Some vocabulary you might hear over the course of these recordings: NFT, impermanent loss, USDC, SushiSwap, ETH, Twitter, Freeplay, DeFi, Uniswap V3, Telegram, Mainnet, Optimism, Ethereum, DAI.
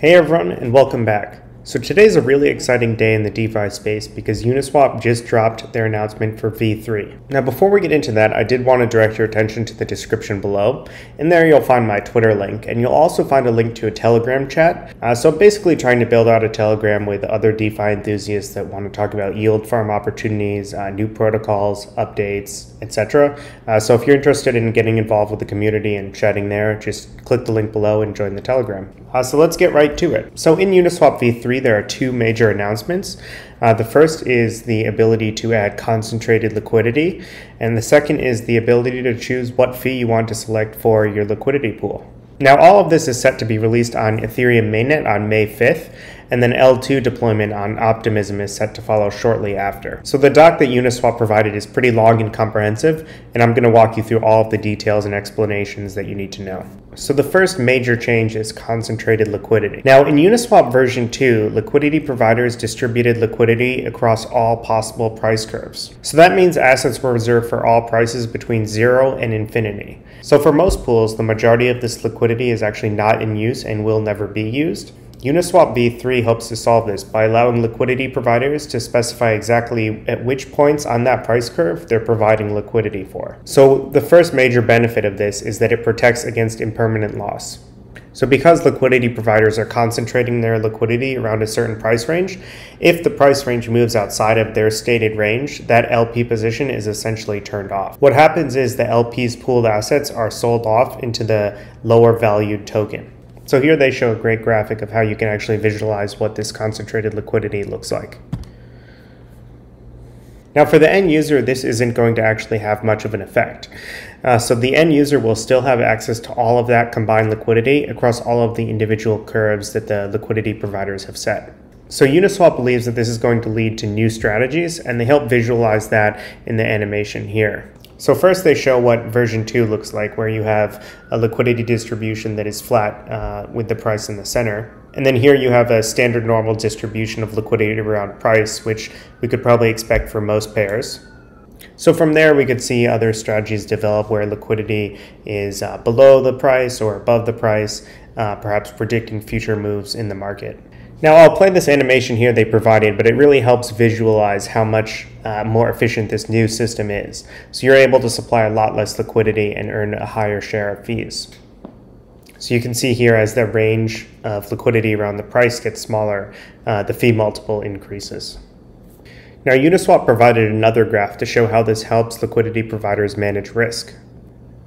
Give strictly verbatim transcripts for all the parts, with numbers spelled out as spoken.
Hey everyone, and welcome back. So today's a really exciting day in the DeFi space because Uniswap just dropped their announcement for V three. Now before we get into that, I did want to direct your attention to the description below. In there you'll find my Twitter link, and you'll also find a link to a Telegram chat. Uh, so I'm basically trying to build out a Telegram with other DeFi enthusiasts that want to talk about yield farm opportunities, uh, new protocols, updates, et cetera. Uh, so if you're interested in getting involved with the community and chatting there, just click the link below and join the Telegram. Uh, so let's get right to it. So in Uniswap V three, there are two major announcements. Uh, the first is the ability to add concentrated liquidity, and the second is the ability to choose what fee you want to select for your liquidity pool. Now all of this is set to be released on Ethereum Mainnet on May fifth, and then L two deployment on Optimism is set to follow shortly after. So the doc that Uniswap provided is pretty long and comprehensive, and I'm going to walk you through all of the details and explanations that you need to know. So the first major change is concentrated liquidity. Now in Uniswap version two, liquidity providers distributed liquidity across all possible price curves. So that means assets were reserved for all prices between zero and infinity. So for most pools, the majority of this liquidity is actually not in use and will never be used. Uniswap V three hopes to solve this by allowing liquidity providers to specify exactly at which points on that price curve they're providing liquidity for. So the first major benefit of this is that it protects against impermanent loss. So because liquidity providers are concentrating their liquidity around a certain price range, if the price range moves outside of their stated range, that L P position is essentially turned off. What happens is the L P's pooled assets are sold off into the lower valued token. So here they show a great graphic of how you can actually visualize what this concentrated liquidity looks like. Now for the end user, this isn't going to actually have much of an effect. Uh, so the end user will still have access to all of that combined liquidity across all of the individual curves that the liquidity providers have set. So Uniswap believes that this is going to lead to new strategies, and they help visualize that in the animation here. So first they show what version two looks like, where you have a liquidity distribution that is flat uh, with the price in the center. And then here you have a standard normal distribution of liquidity around price, which we could probably expect for most pairs. So from there we could see other strategies develop where liquidity is uh, below the price or above the price, uh, perhaps predicting future moves in the market. Now I'll play this animation here they provided, but it really helps visualize how much uh, more efficient this new system is. So you're able to supply a lot less liquidity and earn a higher share of fees. So you can see here as the range of liquidity around the price gets smaller, uh, the fee multiple increases. Now Uniswap provided another graph to show how this helps liquidity providers manage risk.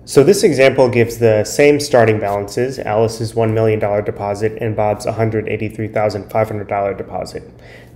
So this example gives the same starting balances, Alice's one million dollar deposit and Bob's one hundred eighty-three thousand five hundred dollar deposit.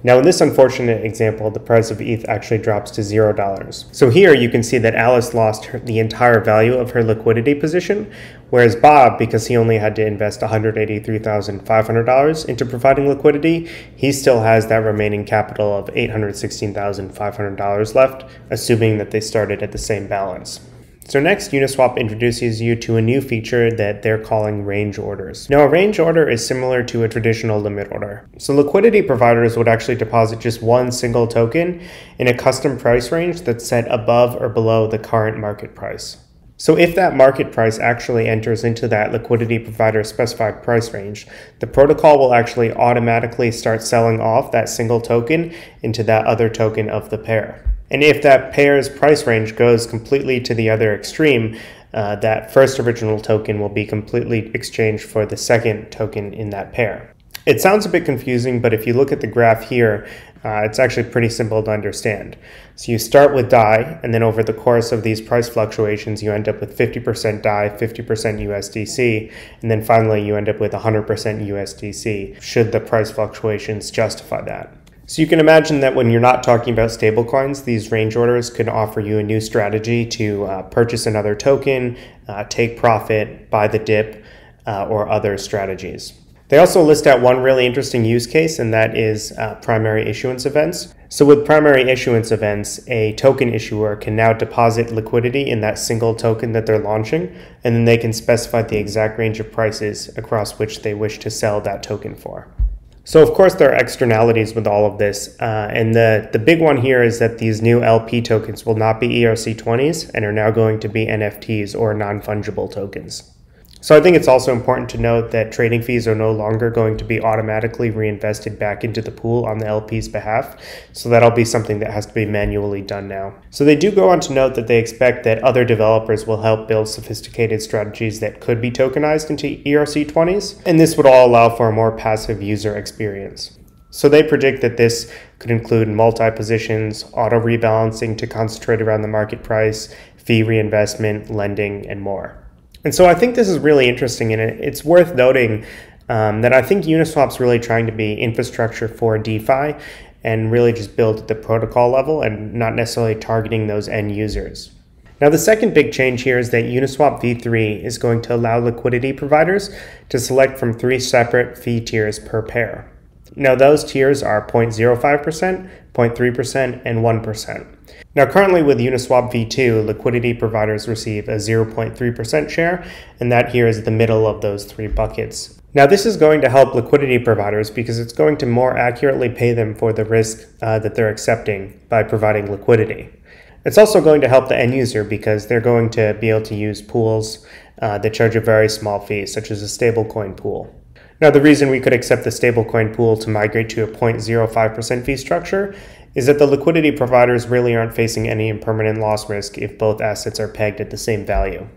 Now in this unfortunate example, the price of E T H actually drops to zero dollars. So here you can see that Alice lost her, the entire value of her liquidity position, whereas Bob, because he only had to invest one hundred eighty-three thousand five hundred dollars into providing liquidity, he still has that remaining capital of eight hundred sixteen thousand five hundred dollars left, assuming that they started at the same balance. So next, Uniswap introduces you to a new feature that they're calling range orders. Now a range order is similar to a traditional limit order. So liquidity providers would actually deposit just one single token in a custom price range that's set above or below the current market price. So if that market price actually enters into that liquidity provider specified price range, the protocol will actually automatically start selling off that single token into that other token of the pair. And if that pair's price range goes completely to the other extreme, uh, that first original token will be completely exchanged for the second token in that pair. It sounds a bit confusing, but if you look at the graph here, uh, it's actually pretty simple to understand. So you start with D A I, and then over the course of these price fluctuations, you end up with fifty percent D A I, fifty percent U S D C, and then finally you end up with one hundred percent U S D C, should the price fluctuations justify that. So you can imagine that when you're not talking about stablecoins, these range orders can offer you a new strategy to uh, purchase another token, uh, take profit, buy the dip, uh, or other strategies. They also list out one really interesting use case, and that is uh, primary issuance events. So with primary issuance events, a token issuer can now deposit liquidity in that single token that they're launching, and then they can specify the exact range of prices across which they wish to sell that token for. So of course there are externalities with all of this, uh, and the, the big one here is that these new L P tokens will not be E R C twenties and are now going to be N F Ts, or non-fungible tokens. So I think it's also important to note that trading fees are no longer going to be automatically reinvested back into the pool on the L P's behalf. So that'll be something that has to be manually done now. So they do go on to note that they expect that other developers will help build sophisticated strategies that could be tokenized into E R C twenties. And this would all allow for a more passive user experience. So they predict that this could include multi-positions, auto rebalancing to concentrate around the market price, fee reinvestment, lending, and more. And so I think this is really interesting, and it's worth noting um, that I think Uniswap's really trying to be infrastructure for DeFi and really just build at the protocol level and not necessarily targeting those end users. Now, the second big change here is that Uniswap V three is going to allow liquidity providers to select from three separate fee tiers per pair. Now, those tiers are zero point zero five percent, zero point three percent, and one percent. Now, currently with Uniswap V two, liquidity providers receive a zero point three percent share, and that here is the middle of those three buckets. Now, this is going to help liquidity providers because it's going to more accurately pay them for the risk uh, that they're accepting by providing liquidity. It's also going to help the end user because they're going to be able to use pools uh, that charge a very small fee, such as a stablecoin pool. Now, the reason we could accept the stablecoin pool to migrate to a zero point zero five percent fee structure is that the liquidity providers really aren't facing any impermanent loss risk if both assets are pegged at the same value.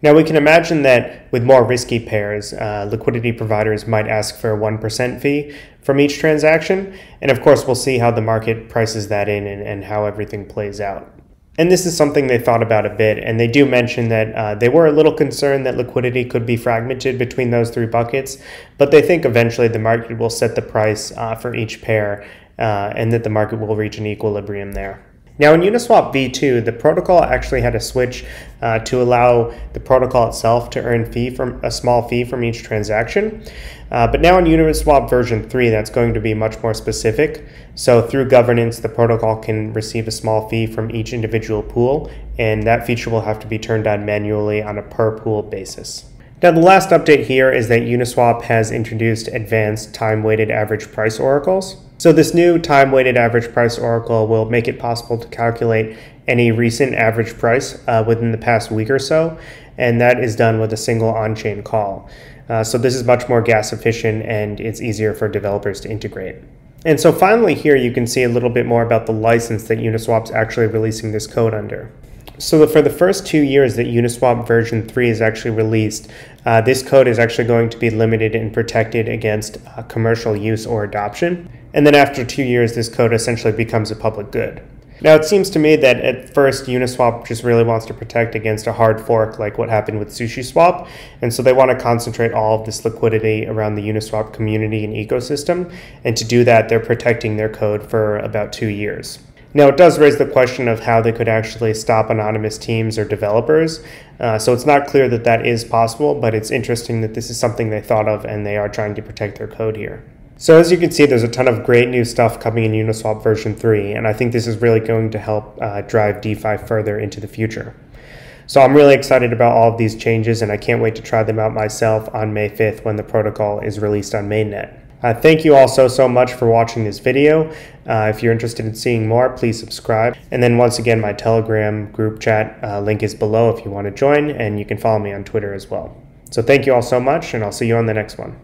Now, we can imagine that with more risky pairs, uh, liquidity providers might ask for a one percent fee from each transaction, and of course, we'll see how the market prices that in and, and how everything plays out. And this is something they thought about a bit, and they do mention that uh, they were a little concerned that liquidity could be fragmented between those three buckets, but they think eventually the market will set the price uh, for each pair uh, and that the market will reach an equilibrium there. Now, in Uniswap V two, the protocol actually had a switch uh, to allow the protocol itself to earn fee from a small fee from each transaction. Uh, but now in Uniswap version three, that's going to be much more specific. So through governance, the protocol can receive a small fee from each individual pool, and that feature will have to be turned on manually on a per pool basis. Now, the last update here is that Uniswap has introduced advanced time-weighted average price oracles. So this new time-weighted average price oracle will make it possible to calculate any recent average price uh, within the past week or so, and that is done with a single on-chain call. Uh, so this is much more gas efficient, and it's easier for developers to integrate. And so finally here you can see a little bit more about the license that Uniswap's actually releasing this code under. So the, for the first two years that Uniswap version three is actually released, uh, this code is actually going to be limited and protected against uh, commercial use or adoption. And then after two years, this code essentially becomes a public good. Now, it seems to me that at first, Uniswap just really wants to protect against a hard fork like what happened with SushiSwap. And so they want to concentrate all of this liquidity around the Uniswap community and ecosystem. And to do that, they're protecting their code for about two years. Now, it does raise the question of how they could actually stop anonymous teams or developers. Uh, so it's not clear that that is possible, but it's interesting that this is something they thought of and they are trying to protect their code here. So as you can see, there's a ton of great new stuff coming in Uniswap version three, and I think this is really going to help uh, drive DeFi further into the future. So I'm really excited about all of these changes, and I can't wait to try them out myself on May fifth when the protocol is released on Mainnet. Uh, thank you all so, so much for watching this video. Uh, if you're interested in seeing more, please subscribe. And then once again, my Telegram group chat uh, link is below if you want to join, and you can follow me on Twitter as well. So thank you all so much, and I'll see you on the next one.